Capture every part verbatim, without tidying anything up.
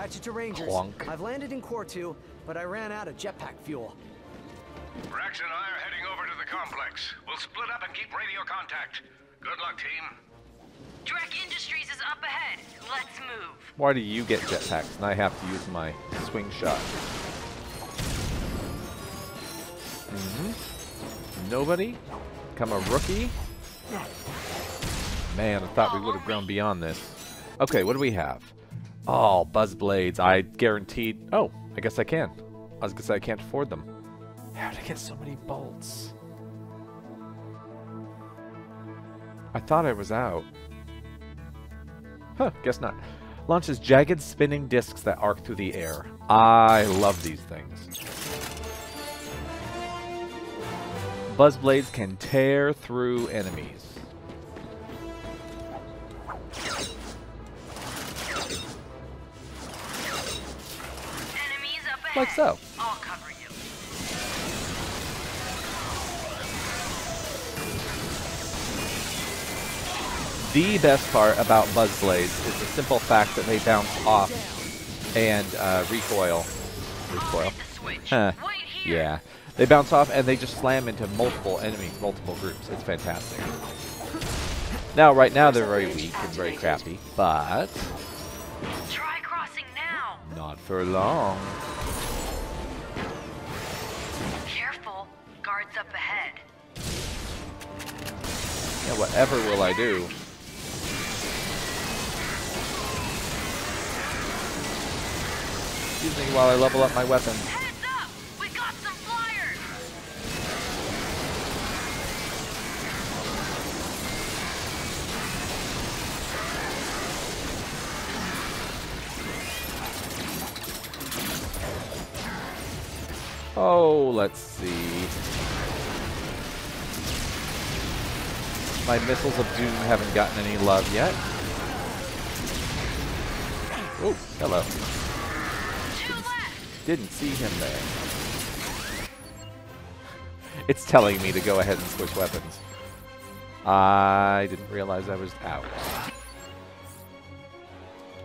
Ratchet to Rangers. Clunk. I've landed in Quartu, but I ran out of jetpack fuel. Rex and I are heading over to the complex. We'll split up and keep radio contact. Good luck, team. Drek Industries is up ahead. Let's move. Why do you get jetpacks and I have to use my swing shot? Mm-hmm. Nobody? Come a rookie? Man, I thought we would have grown beyond this. Okay, what do we have? Oh, Buzz Blades. I guaranteed... Oh, I guess I can. I was going to say I can't afford them. How did I get so many bolts? I thought I was out. Huh, guess not. Launches jagged spinning discs that arc through the air. I love these things. Buzz Blades can tear through enemies. Enemies up ahead. Like so. I'll cover you. The best part about Buzz Blades is the simple fact that they bounce off and uh, recoil. Recoil. Huh. Yeah. They bounce off and they just slam into multiple enemies, multiple groups. It's fantastic. Now, right now they're very weak and very crappy, but try crossing now. Not for long. Careful, guards up ahead. Yeah, whatever will I do? Excuse me while I level up my weapon. Oh, let's see. My Missiles of Doom haven't gotten any love yet. Oh, hello. Didn't, didn't see him there. It's telling me to go ahead and switch weapons. I didn't realize I was out.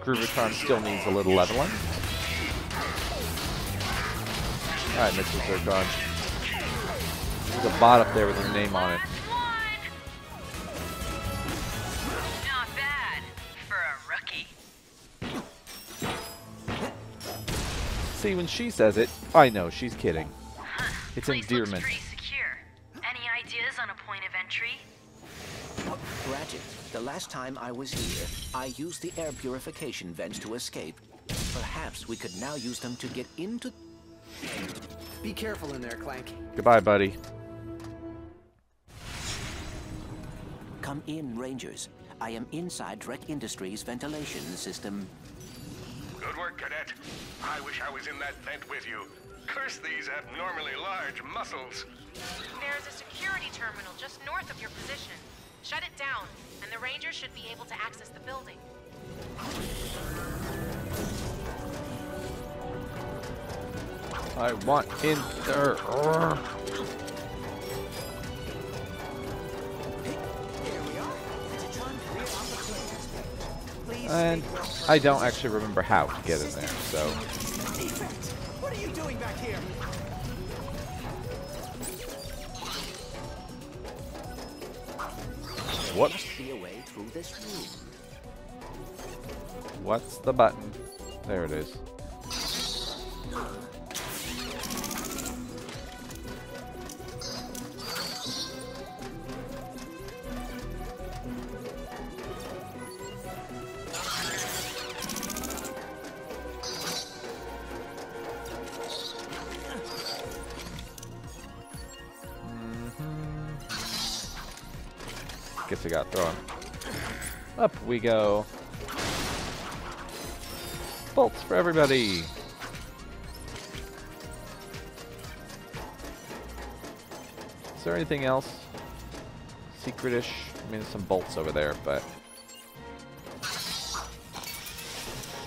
Groovitron still needs a little leveling. Alright, Mister Zurkon. There's a bot up there with his name on it. Not bad for a rookie. See, when she says it, I know she's kidding. Huh. It's place endearment. Looks pretty secure. Any ideas on a point of entry? Oh, Ratchet, the last time I was here, I used the air purification vents to escape. Perhaps we could now use them to get into... Be careful in there, Clank. Goodbye, buddy. Come in, Rangers. I am inside Drek Industries ventilation system. Good work, Cadet. I wish I was in that vent with you. Curse these abnormally large muscles. There's a security terminal just north of your position. Shut it down, and the Rangers should be able to access the building. I want in there. There we are. And I don't actually remember how to get in there, so. What are you doing back here? Whoops. What's the button? There it is. Guess I got thrown. Up we go. Bolts for everybody. Is there anything else? Secret-ish? I mean, there's some bolts over there, but I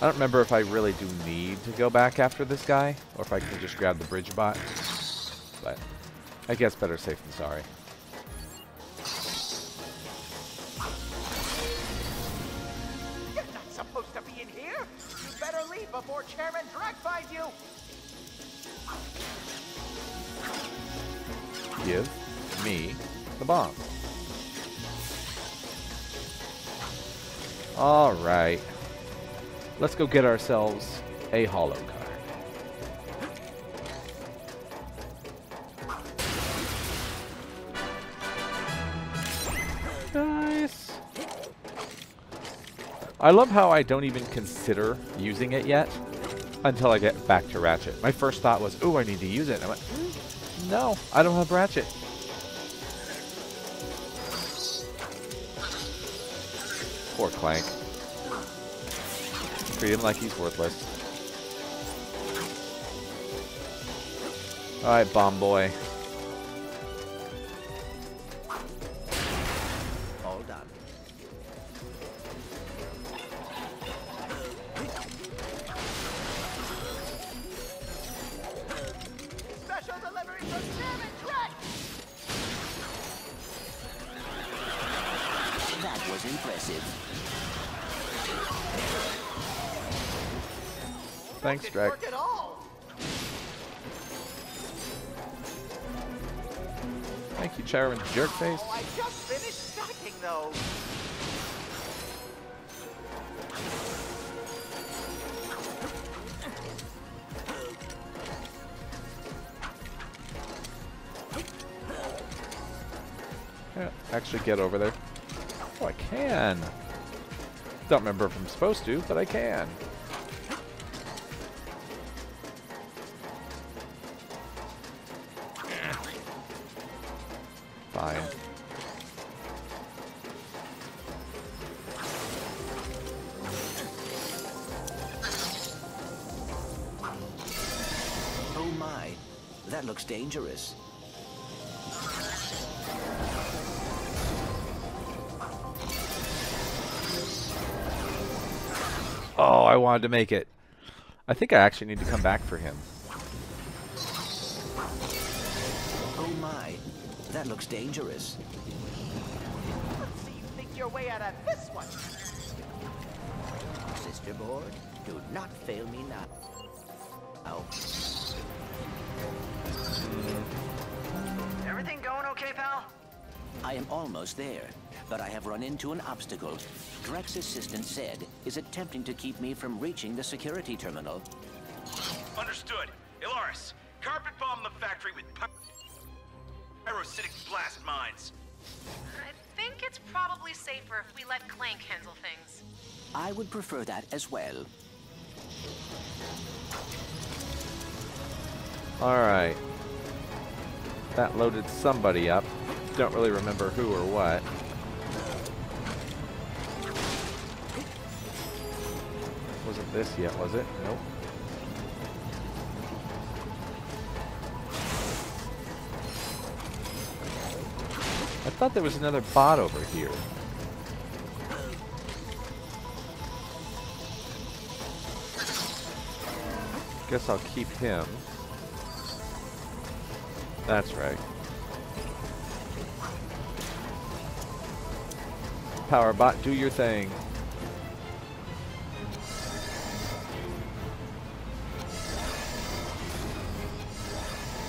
don't remember if I really do need to go back after this guy, or if I can just grab the bridge bot. But I guess better safe than sorry. leave before Chairman Drek finds you! Give me the bomb. All right. Let's go get ourselves a holo card. Nice. I love how I don't even consider using it yet until I get back to Ratchet. My first thought was, ooh, I need to use it. And I went, mm, no, I don't have Ratchet. Poor Clank. Treat him like he's worthless. Alright, bomb boy. All done. Special delivery from Chairman Drek! That was impressive. Thanks, Drek. Thank you, Chairman Jerkface. Oh, I just finished stacking those. Can't actually get over there. Oh, I can. Don't remember if I'm supposed to, but I can. Fine. Oh my, that looks dangerous. Oh, I wanted to make it. I think I actually need to come back for him. Oh my. That looks dangerous. Let's see you think your way out of this one. Sister Borg, do not fail me now. Oh. Everything going okay, pal? I am almost there, but I have run into an obstacle. Drek's assistant said is attempting to keep me from reaching the security terminal. Understood. Ilaris, carpet bomb the factory with power. Pyrocytic blast mines. I think it's probably safer if we let Clank handle things. I would prefer that as well. Alright. That loaded somebody up. Don't really remember who or what. Wasn't this yet, was it? Nope. I thought there was another bot over here. Guess I'll keep him. That's right. Powerbot, do your thing.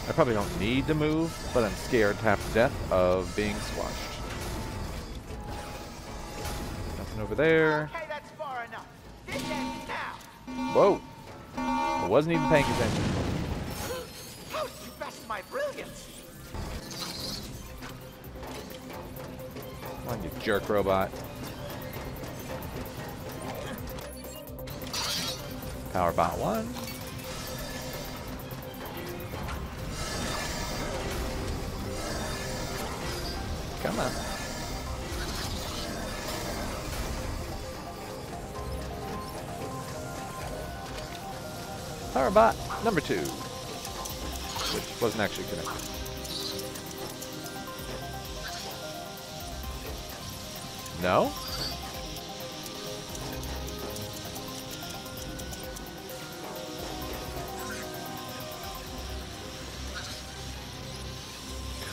I probably don't need to move, but I'm scared half to death of being squashed. Nothing over there. Okay, that's far enough. This ends now. Whoa. I wasn't even paying attention. How did you best my brilliance? Come on, you jerk robot. Powerbot one. Come on. Powerbot number two. Which wasn't actually connected. No?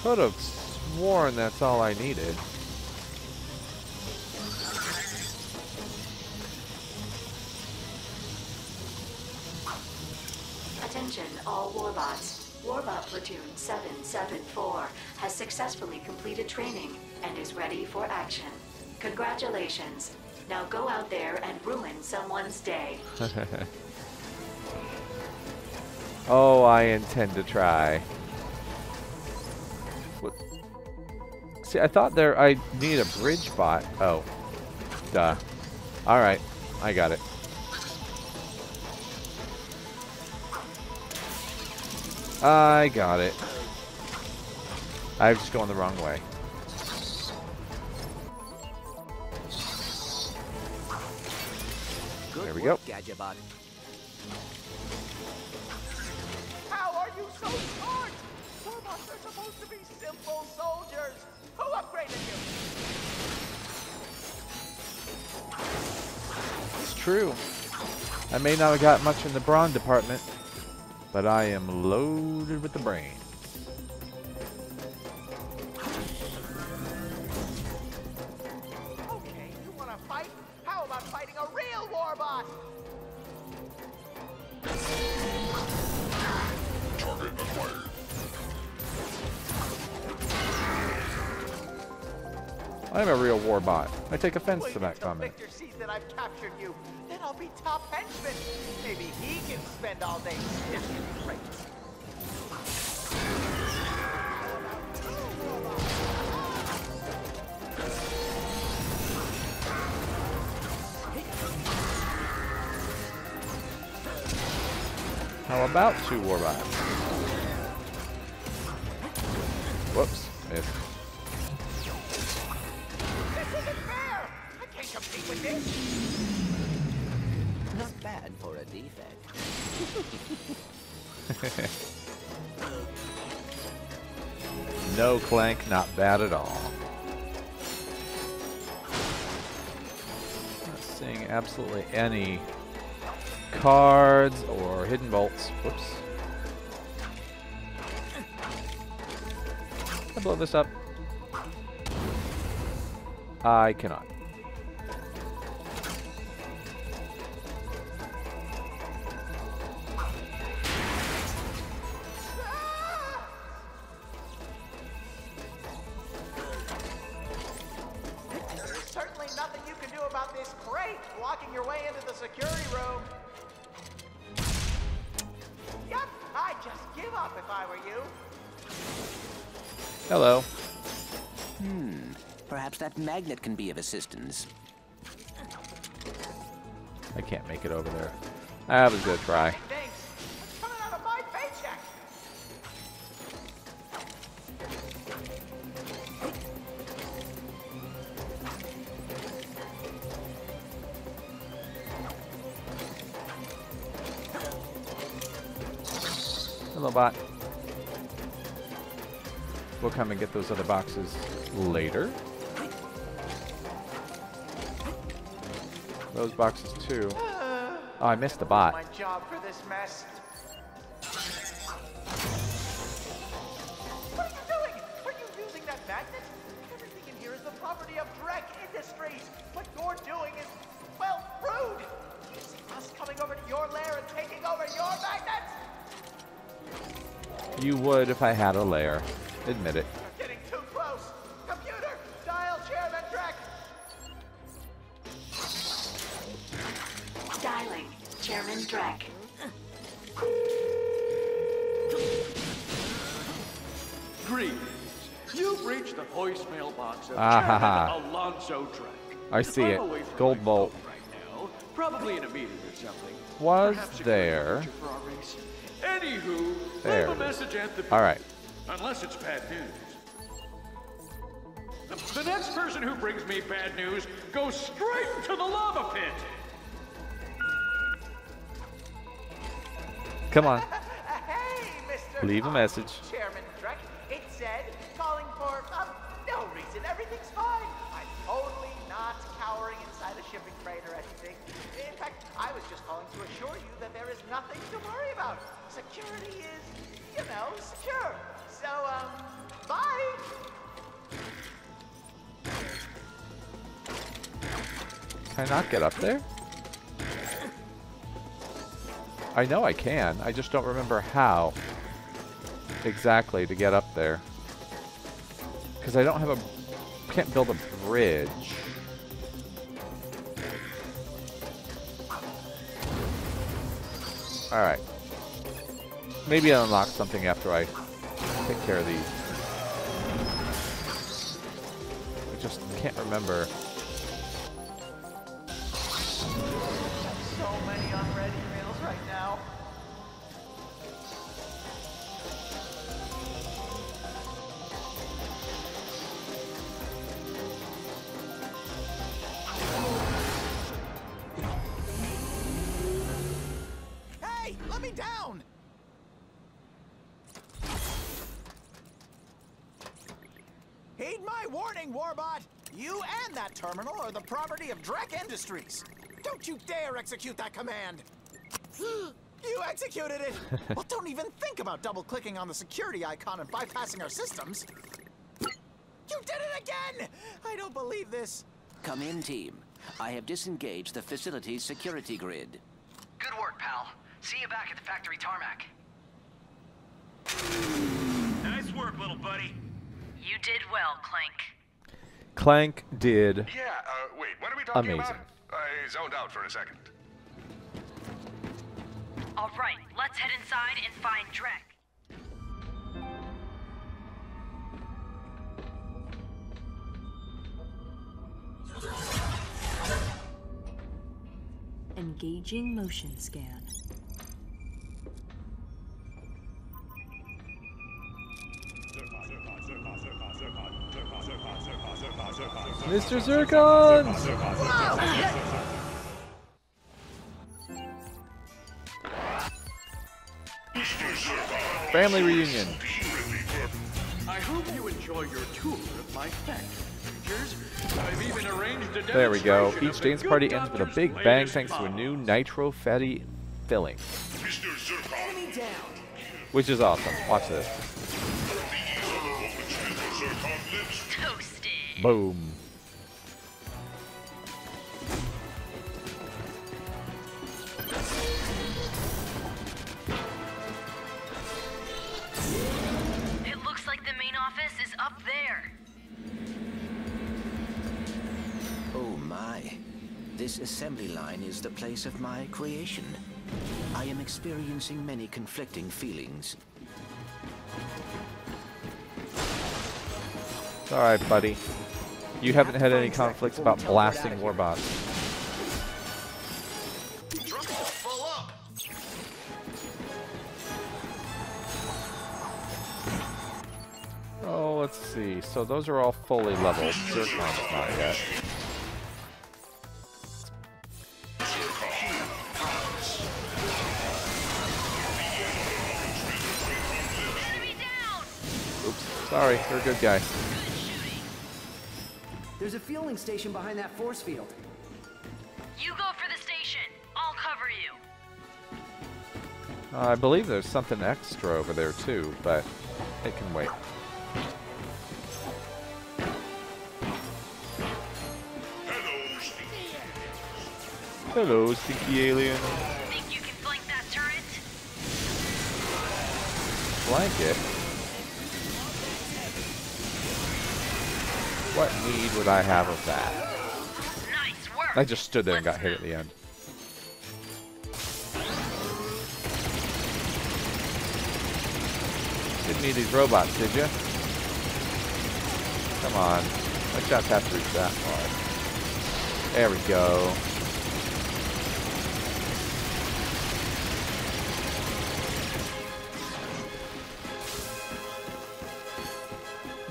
Could have sworn that's all I needed. all Warbots. Warbot Platoon seven seven four has successfully completed training and is ready for action. Congratulations. Now go out there and ruin someone's day. Oh, I intend to try. What? See, I thought there I need a bridge bot. Oh. Duh. Alright. I got it. I got it. I've just gone the wrong way. There we go. Gadgetbot. How are you so smart? Warbots are supposed to be simple soldiers. Who upgraded you? It's true. I may not have got much in the brawn department, but I am loaded with the brain. Okay, you want to fight? How about fighting a real Warbot? Target acquired. I'm a real Warbot. I take offense Wait to that comment. Victor sees that I've captured you. Then I'll be top henchman. Maybe he can spend all day sniffing crates. How about two Warbots? Whoops, missed. This isn't fair! I can't compete with this! Not bad for a defect. No, Clank, not bad at all. Not seeing absolutely any cards or hidden bolts. Whoops. Can I blow this up? I cannot. Hello. Hmm. Perhaps that magnet can be of assistance. I can't make it over there. I was gonna try. Thanks. It's coming out of my paycheck. Hello, bot. We'll come and get those other boxes later. Those boxes too. Oh, I missed the bot. My job for this mess. What are you doing? Are you using that magnet? Everything in here is the property of Drek Industries. What you're doing is, well, rude. You see us coming over to your lair and taking over your magnets? You would if I had a lair. Admit it. You're getting too close. Computer, dial Chairman Drek. Dialing Chairman Drek. Greetings. You've reached the voicemail box of ah, Chairman Alonzo Drek. I see it. Gold bolt. Right now, probably in a meeting or something. Was Perhaps there? Anywho, there. Leave a message at the. All right. Unless it's bad news. The, the next person who brings me bad news goes straight to the lava pit. Come on. Hey, Mister Leave a message. Chairman Drek, it said, calling for um, no reason. Everything's fine. I'm totally not cowering inside a shipping crate or anything. In fact, I was just calling to assure you that there is nothing to worry about. Security is, you know, secure. So, um, bye! Can I not get up there? I know I can. I just don't remember how exactly to get up there. Because I don't have a... can't build a bridge. Alright. Maybe I'll unlock something after I take care of these. I just can't remember... Warbot, you and that terminal are the property of Drek Industries. Don't you dare execute that command. You executed it. Well, don't even think about double-clicking on the security icon and bypassing our systems. You did it again! I don't believe this. Come in, team. I have disengaged the facility's security grid. Good work, pal. See you back at the factory tarmac. Nice work, little buddy. You did well, Clank. Clank did. Yeah, uh, wait, what are we talking amazing. About? I zoned out for a second. All right, let's head inside and find Drek. Engaging motion scan. Mister Zurkon! Family reunion. I hope you enjoy your tour of my factory. There we go. Each dance party ends with a big bang thanks to a new nitro fatty filling. Which is awesome. Watch this. Boom. It looks like the main office is up there. Oh my. This assembly line is the place of my creation. I am experiencing many conflicting feelings. It's alright, buddy. You haven't had any conflicts about blasting Warbot. Oh, let's see. So those are all fully leveled. Zurkon's not yet. Oops. Sorry, you're a good guy. There's a fueling station behind that force field. You go for the station. I'll cover you. Uh, I believe there's something extra over there too, but it can wait. Hello, stinky alien. Think you can flank that turret? Flank it? What need would I have of that? Nice work. I just stood there and got hit at the end. Didn't need these robots, did you? Come on. My shots have to reach that far. There we go.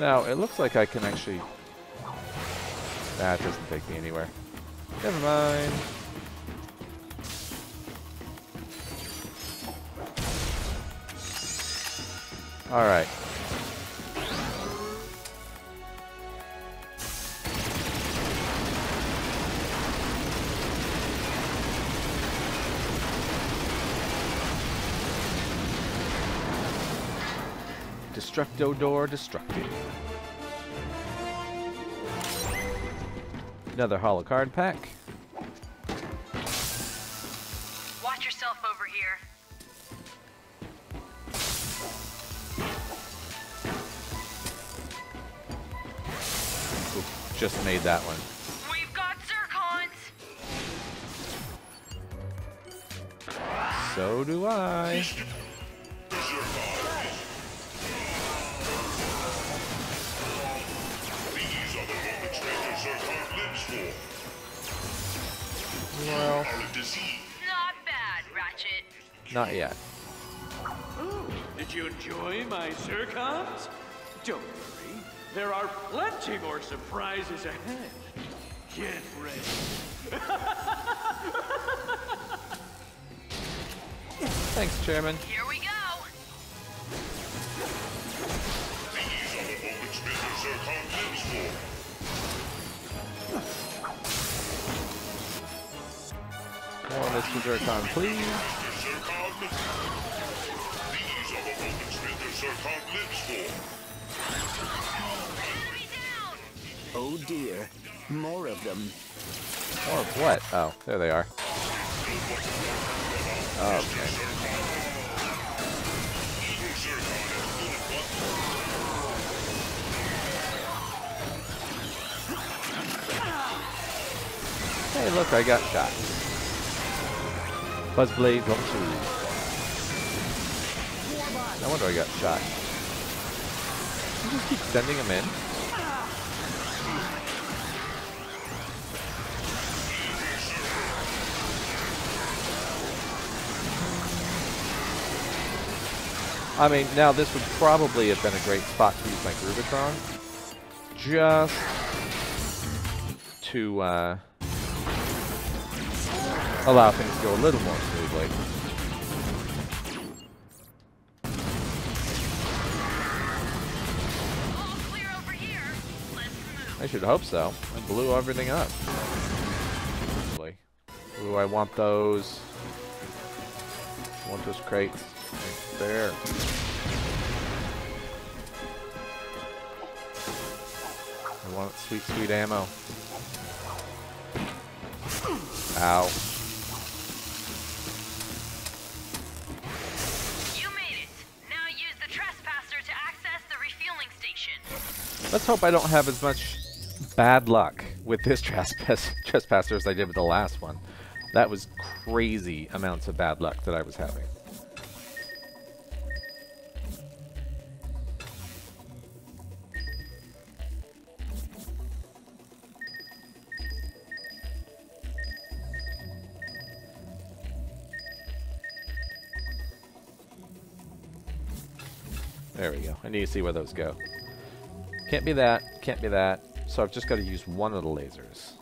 Now, it looks like I can actually... That doesn't take me anywhere. Never mind. Alright. Destructo door destructive. Another holo card pack. Watch yourself over here. just made that one. We've got Zurkons. So do I. Well, not bad, Ratchet. Not yet. Ooh, did you enjoy my Zurkons? Don't worry, there are plenty more surprises ahead. Get ready. Thanks, Chairman. Here we go. These are the moments Mister Zurkon lives for. More Mister Zurkon, please. Oh dear, more of them. More of what? Oh, there they are. Okay. Hey, look, I got shot. Buzz Blades, one, two. No wonder I got shot. You just keep sending them in. I mean, now this would probably have been a great spot to use my Groovitron. Just to, uh... allow things to go a little more smoothly. All clear over here. Let's move. I should hope so. I blew everything up. Ooh, I want those. I want those crates. Right there. I want sweet, sweet ammo. Ow. Let's hope I don't have as much bad luck with this trespass trespasser as I did with the last one. That was crazy amounts of bad luck that I was having. There we go. I need to see where those go. Can't be that, can't be that, so I've just got to use one of the lasers.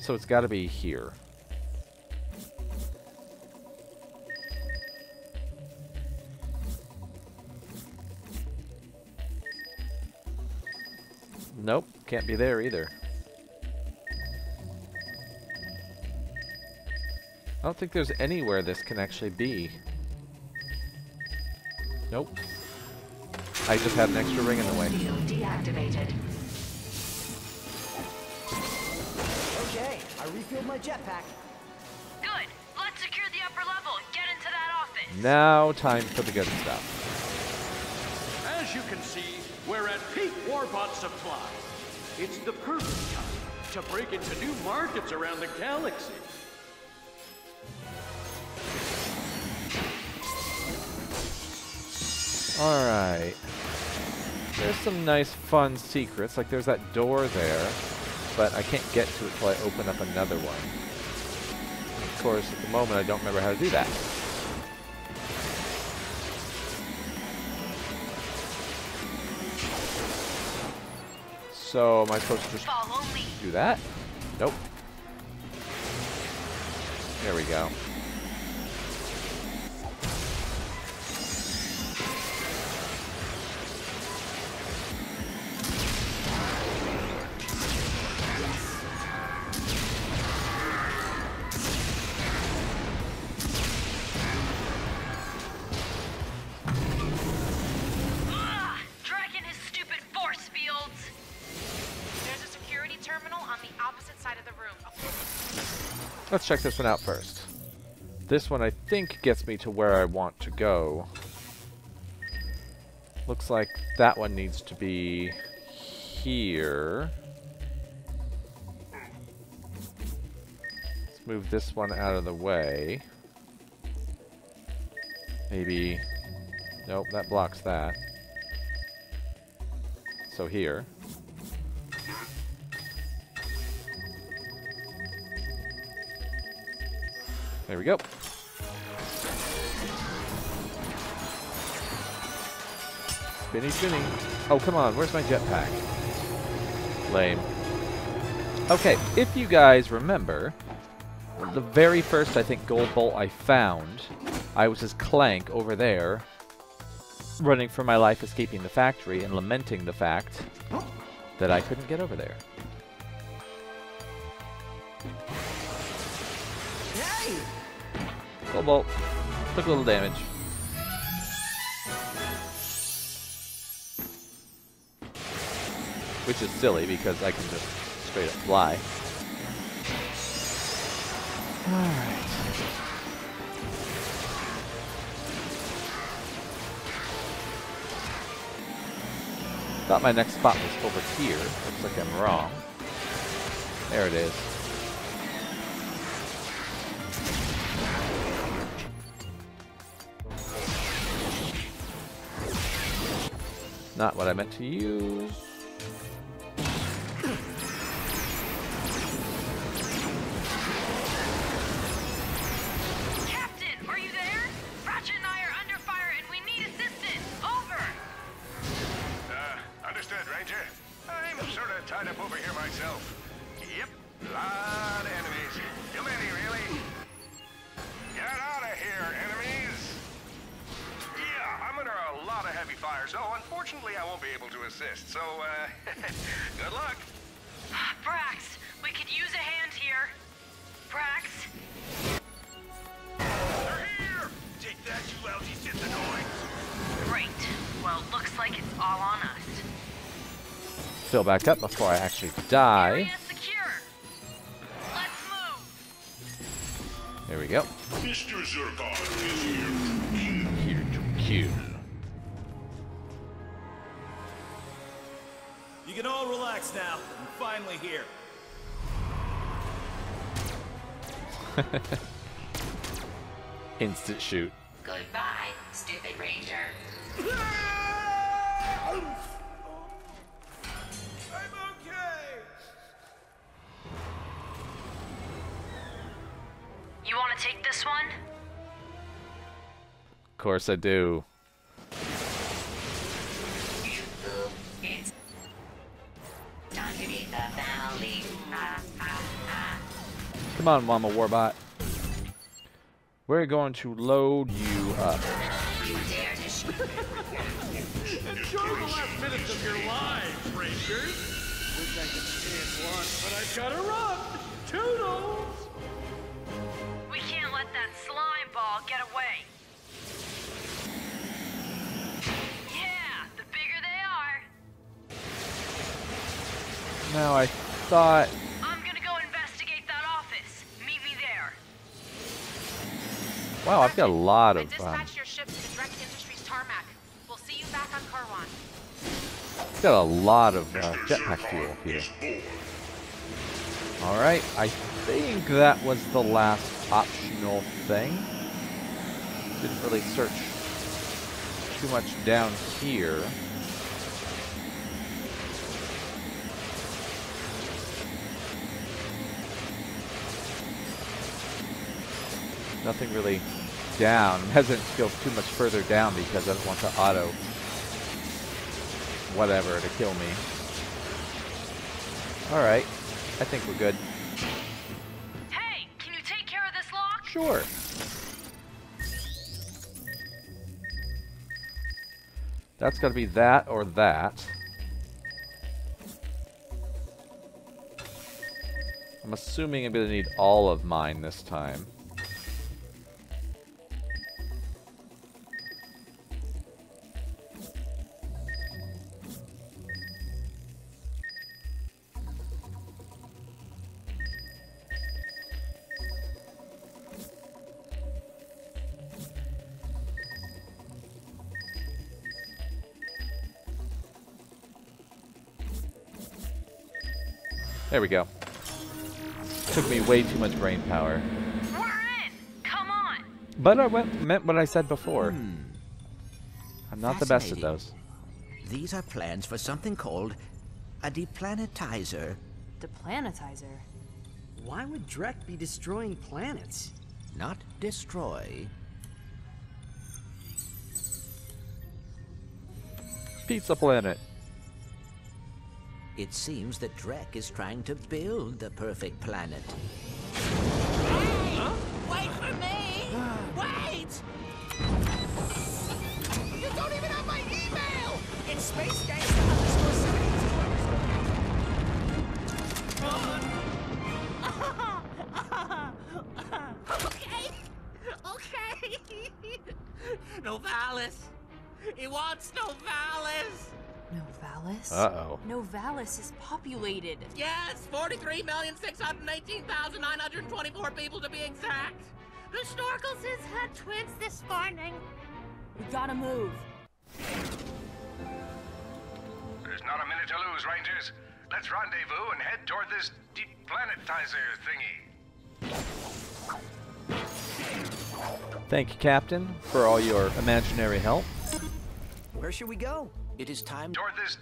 So it's got to be here. Nope, can't be there either. I don't think there's anywhere this can actually be. Nope. I just had an extra ring in the way. Deactivated. Okay, I refilled my jetpack. Good. Let's secure the upper level and get into that office. Now, time for the good stuff. As you can see, we're at peak Warbot supply. It's the perfect time to break into new markets around the galaxy. Alright. There's some nice fun secrets. Like there's that door there, but I can't get to it till I open up another one. Of course, at the moment I don't remember how to do that. So am I supposed to just do that? Nope. There we go. Let's check this one out first. This one, I think, gets me to where I want to go. Looks like that one needs to be here. Let's move this one out of the way. Maybe... Nope, that blocks that. So here. There we go. Spinny, spinny. Oh, come on. Where's my jetpack? Lame. Okay, if you guys remember, the very first, I think, gold bolt I found, I was as Clank over there, running for my life, escaping the factory, and lamenting the fact that I couldn't get over there. Hey! Gold bolt. Took a little damage. Which is silly, because I can just straight up fly. Alright. Thought my next spot was over here. Looks like I'm wrong. There it is. Not what I meant to use. Fill back up before I actually die. There we go. Mister Zurkon is here. Here to kill. You can all relax now. I'm finally here. Instant shoot. Goodbye, stupid ranger. You want to take this one? Of course I do. It's time to beat the valley. Ah, ah, ah. Come on, Mama Warbot. We're going to load you up. You dare to shoot. Enjoy the last minutes of your lives, Rangers. Wish I could stay at once, but I've got to run. Toodles. We can't let that slime ball get away. Yeah, the bigger they are. Now I thought... I'm gonna go investigate that office. Meet me there. Wow, I've got a lot of... I dispatched your ship to the Drek Industries tarmac. We'll see you back on Karwan. I've got a lot of uh, jetpack fuel here. Alright, I think that was the last optional thing. Didn't really search too much down here. Nothing really down. I'm hesitant to go too much further down because I don't want to auto whatever to kill me. Alright. I think we're good. Hey, can you take care of this lock? Sure. That's got to be that or that. I'm assuming I'm going to need all of mine this time. There we go. Took me way too much brain power. We're in. Come on. But I went, meant what I said before. Hmm. I'm not the best at those. These are plans for something called a Deplanetizer. Deplanetizer? Why would Drek be destroying planets? Not destroy. Pizza planet. It seems that Drek is trying to build the perfect planet. Hey! Huh? Wait for me! Wait! You don't even have my email! It's space gangster underscore seventy-two. Okay! Okay! Novalis! He wants Novalis! Novalis? Uh-oh. Novalis is populated. Yes, forty-three million six hundred eighteen thousand nine hundred twenty-four people to be exact. The Snorkelses had twins this morning. We gotta move. There's not a minute to lose, Rangers. Let's rendezvous and head toward this Deplanetizer thingy. Thank you, Captain, for all your imaginary help. Where should we go? It is time toward this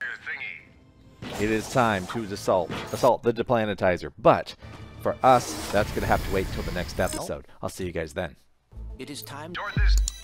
thingy. It is time to assault assault the Deplanetizer. But for us, that's gonna have to wait till the next episode. I'll see you guys then. It is time toward this